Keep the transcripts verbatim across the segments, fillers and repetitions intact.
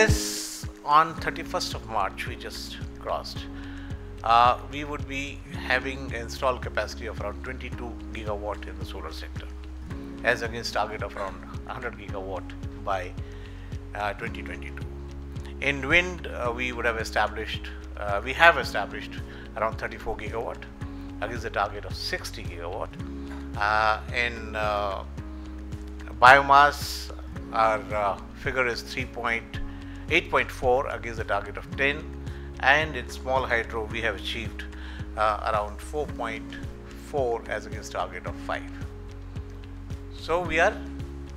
this on thirty-first of March, we just crossed, uh, we would be having installed capacity of around twenty-two gigawatt in the solar sector, as against target of around one hundred gigawatt by uh, twenty twenty-two. In wind, uh, we would have established, uh, we have established around thirty-four gigawatt against the target of sixty gigawatt. Uh, in uh, biomass, our uh, figure is three point eight point four against the target of ten, and in small hydro we have achieved uh, around four point four as against target of five. So we are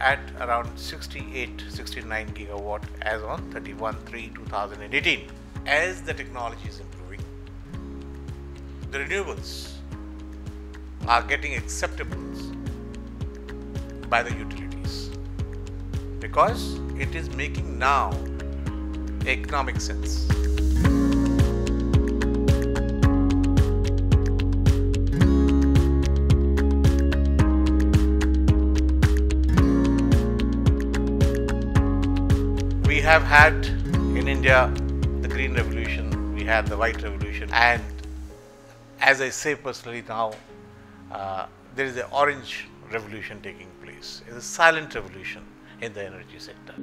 at around sixty-eight sixty-nine gigawatt as on thirty-one three two thousand eighteen. As the technology is improving, the renewables are getting acceptables by the utilities, because it is making now economic sense. We have had in India the Green Revolution, we had the White Revolution, and as I say personally now, uh, there is the Orange Revolution taking place. It is a silent revolution in the energy sector.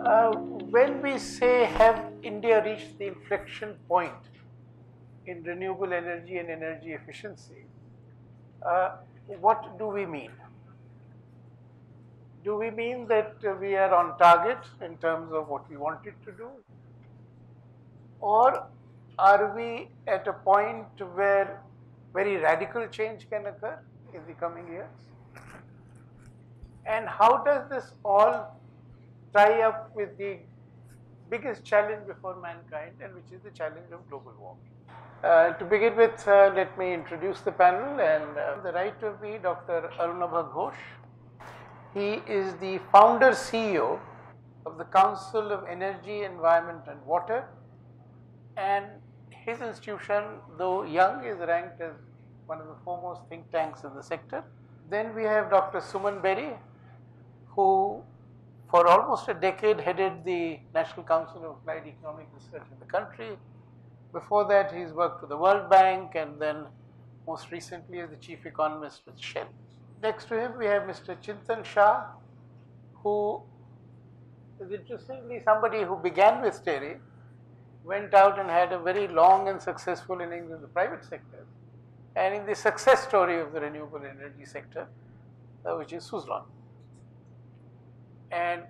Uh, when we say, have India reached the inflection point in renewable energy and energy efficiency, uh, what do we mean? Do we mean that uh, we are on target in terms of what we wanted to do, or are we at a point where very radical change can occur in the coming years? And how does this all tie up with the biggest challenge before mankind, and which is the challenge of global warming? Uh, to begin with, uh, let me introduce the panel, and uh, to the right of me, Doctor Arunabha Ghosh. He is the founder C E O of the Council of Energy, Environment and Water, and his institution, though young, is ranked as one of the foremost think tanks in the sector. Then we have Doctor Suman Berry, who for almost a decade headed the National Council of Applied Economic Research in the country. Before that, he's worked with the World Bank, and then most recently as the chief economist with Shell. Next to him we have Mister Chintan Shah, who is interestingly somebody who began with TERI, went out and had a very long and successful innings in the private sector, and in the success story of the renewable energy sector, uh, which is Suzlon. And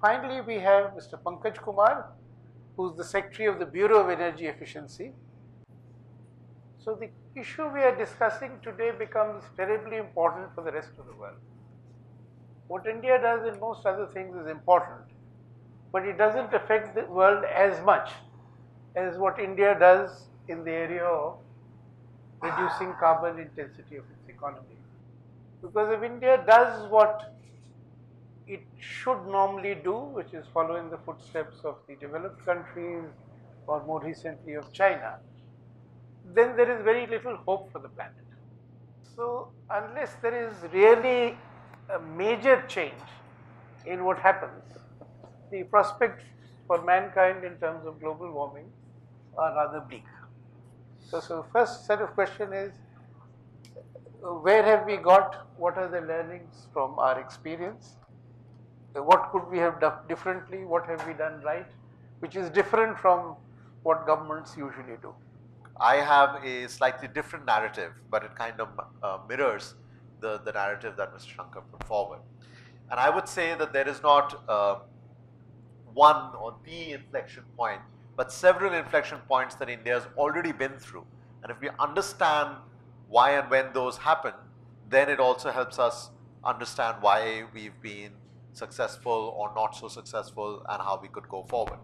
finally we have Mister Pankaj Kumar, who is the Secretary of the Bureau of Energy Efficiency. So the issue we are discussing today becomes terribly important for the rest of the world. What India does in most other things is important, but it doesn't affect the world as much as what India does in the area of reducing carbon intensity of its economy. Because if India does what it should normally do, which is following the footsteps of the developed countries or more recently of China, then there is very little hope for the planet. So unless there is really a major change in what happens, the prospects for mankind in terms of global warming are rather bleak. So, so first set of question is, where have we got, what are the learnings from our experience, what could we have done differently, what have we done right, which is different from what governments usually do. I have a slightly different narrative, but it kind of uh, mirrors the, the narrative that Mister Shankar put forward. And I would say that there is not uh, one or the inflection point, but several inflection points that India has already been through. And if we understand why and when those happen, then it also helps us understand why we've been successful or not so successful and how we could go forward.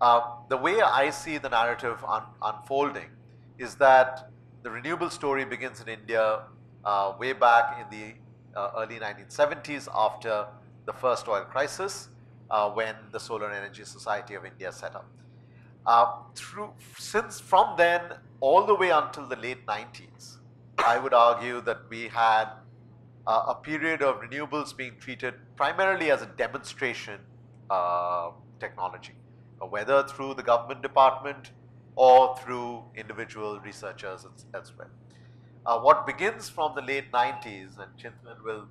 Uh, the way I see the narrative un unfolding is that the renewable story begins in India uh, way back in the uh, early nineteen seventies after the first oil crisis, uh, when the Solar Energy Society of India set up. Uh, through since from then all the way until the late nineties, I would argue that we had uh, a period of renewables being treated primarily as a demonstration uh, technology, whether through the government department or through individual researchers as well. Uh, what begins from the late nineties, and Chintan will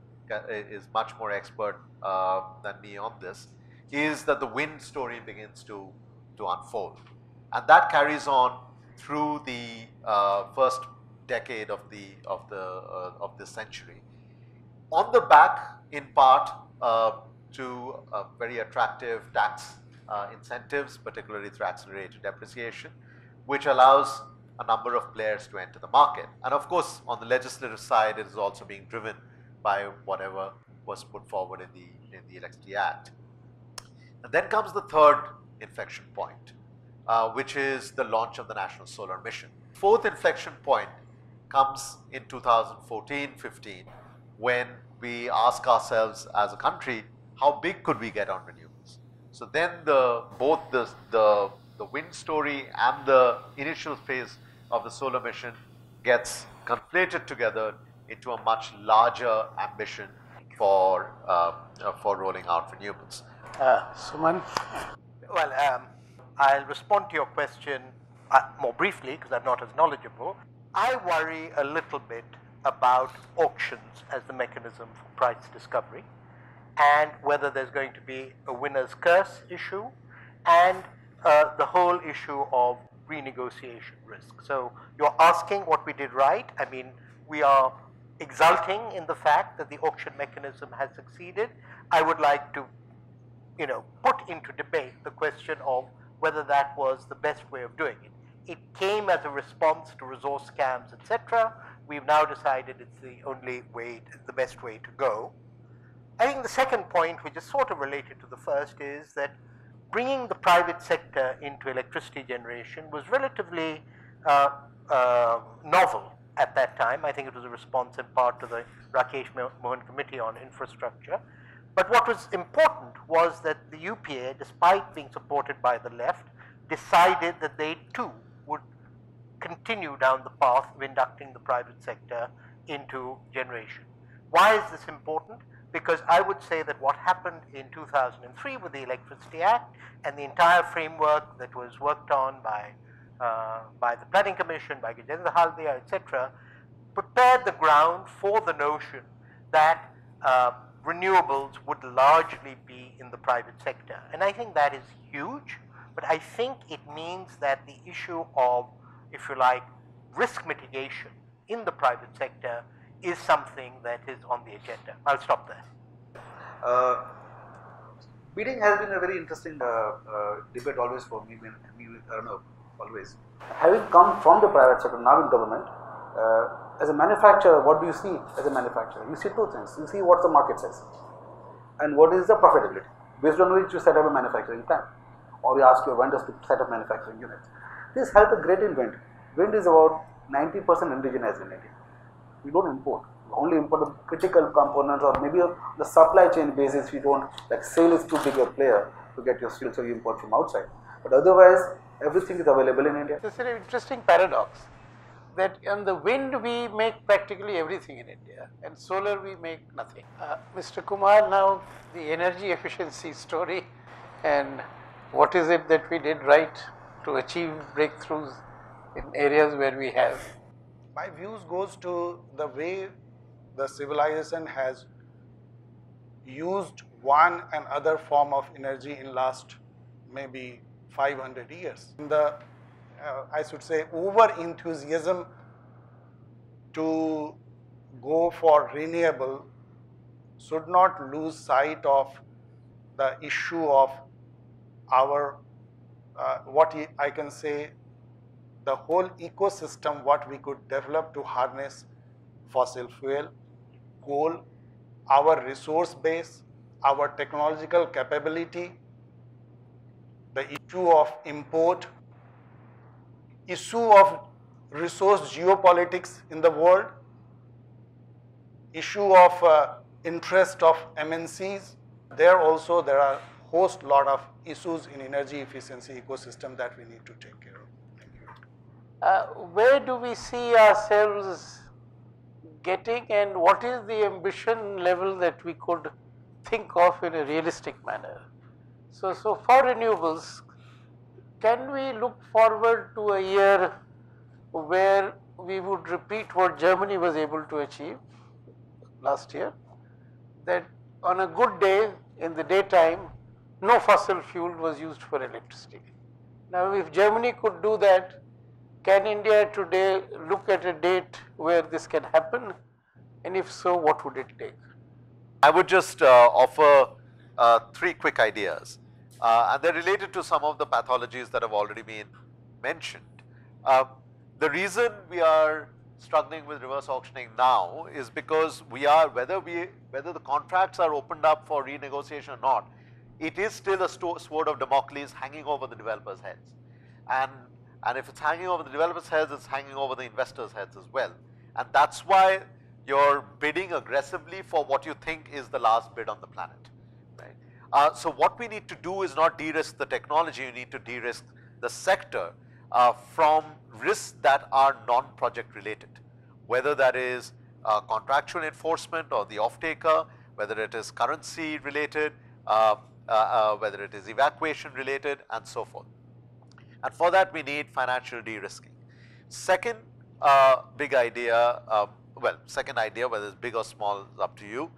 is much more expert uh, than me on this, is that the wind story begins to to unfold, and that carries on through the uh, first decade of the of the uh, of this century, on the back in part uh, to uh, very attractive tax uh, incentives, particularly through accelerated depreciation, which allows a number of players to enter the market. And of course, on the legislative side, it is also being driven by whatever was put forward in the in the Electricity Act. And then comes the third inflection point, uh, which is the launch of the National Solar Mission. Fourth inflection point comes in two thousand fourteen fifteen, when we ask ourselves as a country, how big could we get on renewables? So then the both the the the wind story and the initial phase of the solar mission gets conflated together into a much larger ambition for uh, for rolling out renewables. Uh, Suman. Well, um, I'll respond to your question uh, more briefly because I'm not as knowledgeable. I worry a little bit about auctions as the mechanism for price discovery, and whether there's going to be a winner's curse issue, and uh, the whole issue of renegotiation risk. So you're asking what we did right. I mean, we are exulting in the fact that the auction mechanism has succeeded. I would like to You know, put into debate the question of whether that was the best way of doing it. It came as a response to resource scams, et cetera. We've now decided it's the only way, the best way to go. I think the second point, which is sort of related to the first, is that bringing the private sector into electricity generation was relatively uh, uh, novel at that time. I think it was a response in part to the Rakesh Mohan Committee on Infrastructure. But what was important was that the U P A, despite being supported by the left, decided that they too would continue down the path of inducting the private sector into generation. Why is this important? Because I would say that what happened in two thousand three with the Electricity Act and the entire framework that was worked on by, uh, by the Planning Commission, by Gajendra Haldia, et cetera, prepared the ground for the notion that uh, renewables would largely be in the private sector. And I think that is huge, but I think it means that the issue of, if you like, risk mitigation in the private sector is something that is on the agenda. I'll stop there. Uh, meeting has been a very interesting uh, uh, debate always for me, when, me with Arunabha, always. Having come from the private sector, now in government, uh, as a manufacturer, what do you see as a manufacturer? You see two things. You see what the market says and what is the profitability, based on which you set up a manufacturing plant, or you ask your vendors to set up manufacturing units. This helped a great in wind. Wind is about ninety percent indigenous in India. We don't import. We only import the critical components, or maybe on the supply chain basis we don't, like SAIL is too big a player to get your steel, so you import from outside. But otherwise, everything is available in India. This is an interesting paradox, that on the wind we make practically everything in India, and solar we make nothing. Uh, Mister Kumar, now the energy efficiency story, and what is it that we did right to achieve breakthroughs in areas where we have? My views goes to the way the civilization has used one and other form of energy in last maybe five hundred years. In the Uh, I should say over enthusiasm to go for renewable should not lose sight of the issue of our uh, what I can say the whole ecosystem what we could develop to harness fossil fuel, coal, our resource base, our technological capability, the issue of import, issue of resource geopolitics in the world, issue of uh, interest of M N Cs. There also there are host lot of issues in energy efficiency ecosystem that we need to take care of. Thank you. Uh, where do we see ourselves getting, and what is the ambition level that we could think of in a realistic manner? So, so for renewables, can we look forward to a year where we would repeat what Germany was able to achieve last year, that on a good day in the daytime no fossil fuel was used for electricity? Now, if Germany could do that, can India today look at a date where this can happen, and if so, what would it take? I would just uh, offer uh, three quick ideas, uh, and they are related to some of the pathologies that have already been mentioned. Uh, The reason we are struggling with reverse auctioning now is because we are, whether we, whether the contracts are opened up for renegotiation or not, it is still a sword of Damocles hanging over the developers' heads. And, and if it's hanging over the developers' heads, it's hanging over the investors' heads as well. And that's why you're bidding aggressively for what you think is the last bid on the planet, right? Uh, so what we need to do is not de-risk the technology, you need to de-risk the sector uh, from risks that are non-project related, whether that is uh, contractual enforcement or the off-taker, whether it is currency related, uh, uh, uh, whether it is evacuation related, and so forth. And for that we need financial de-risking. Second uh, big idea, uh, well, second idea, whether it's big or small is up to you,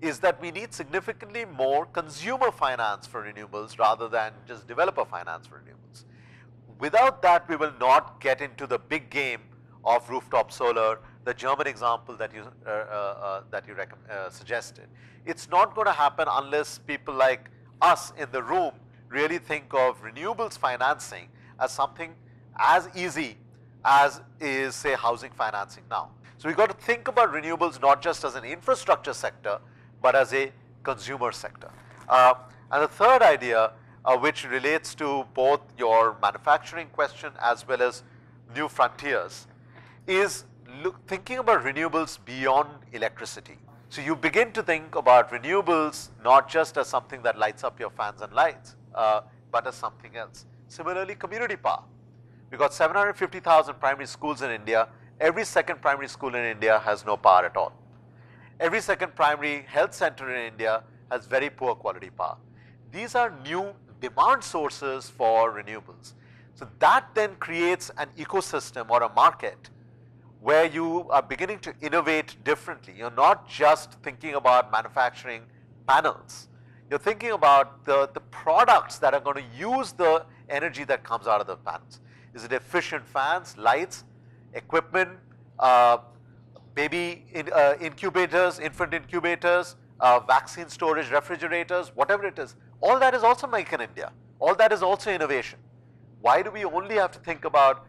is that we need significantly more consumer finance for renewables rather than just developer finance for renewables. Without that, we will not get into the big game of rooftop solar, the German example that you, uh, uh, uh, that you uh, suggested. It's not going to happen unless people like us in the room really think of renewables financing as something as easy as is, say, housing financing now. So we've got to think about renewables not just as an infrastructure sector, but as a consumer sector. Uh, and the third idea, Uh, which relates to both your manufacturing question as well as new frontiers, is look, thinking about renewables beyond electricity. So you begin to think about renewables not just as something that lights up your fans and lights, uh, but as something else. Similarly, community power. We've got seven hundred fifty thousand primary schools in India. Every second primary school in India has no power at all. Every second primary health center in India has very poor quality power. These are new demand sources for renewables. So that then creates an ecosystem or a market where you are beginning to innovate differently. You're not just thinking about manufacturing panels. You're thinking about the, the products that are going to use the energy that comes out of the panels. Is it efficient fans, lights, equipment, uh, baby in, uh, incubators, infant incubators, uh, vaccine storage, refrigerators, whatever it is. All that is also made in India. All that is also innovation. Why do we only have to think about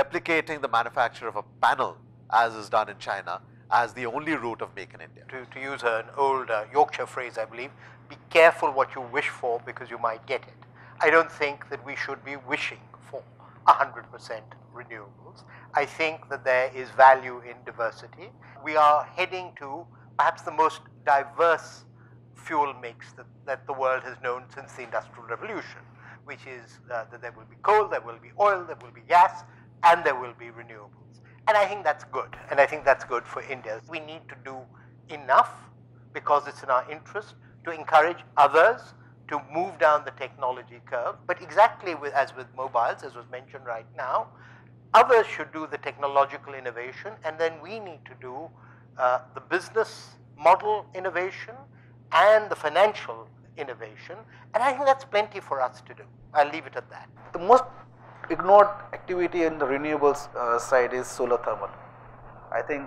replicating the manufacture of a panel as is done in China as the only route of make in India? To, to use an old uh, Yorkshire phrase, I believe, be careful what you wish for because you might get it. I don't think that we should be wishing for one hundred percent renewables. I think that there is value in diversity. We are heading to perhaps the most diverse fuel mix that, that the world has known since the Industrial Revolution, which is uh, that there will be coal, there will be oil, there will be gas, and there will be renewables. And I think that's good, and I think that's good for India. We need to do enough because it's in our interest to encourage others to move down the technology curve, but exactly with, as with mobiles, as was mentioned right now, others should do the technological innovation, and then we need to do uh, the business model innovation and the financial innovation, and I think that's plenty for us to do. I'll leave it at that. The most ignored activity in the renewables uh, side is solar thermal. I think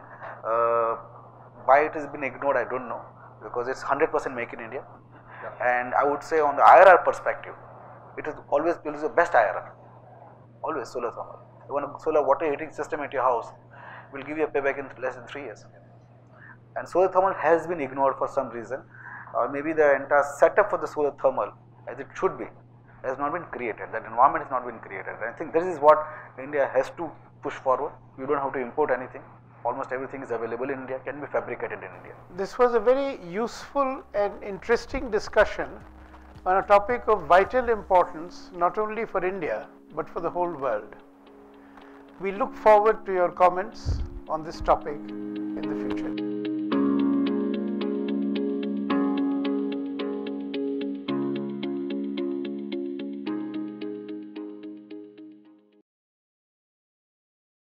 uh, why it has been ignored, I don't know, because it's one hundred percent make in India, yeah. And I would say on the I R R perspective, it has always been the best I R R, always solar thermal. Even a solar water heating system at your house will give you a payback in less than three years. And solar thermal has been ignored for some reason. Or maybe the entire setup for the solar thermal, as it should be, has not been created. That environment has not been created. And I think this is what India has to push forward. We don't have to import anything. Almost everything is available in India, can be fabricated in India. This was a very useful and interesting discussion on a topic of vital importance not only for India but for the whole world. We look forward to your comments on this topic in the future.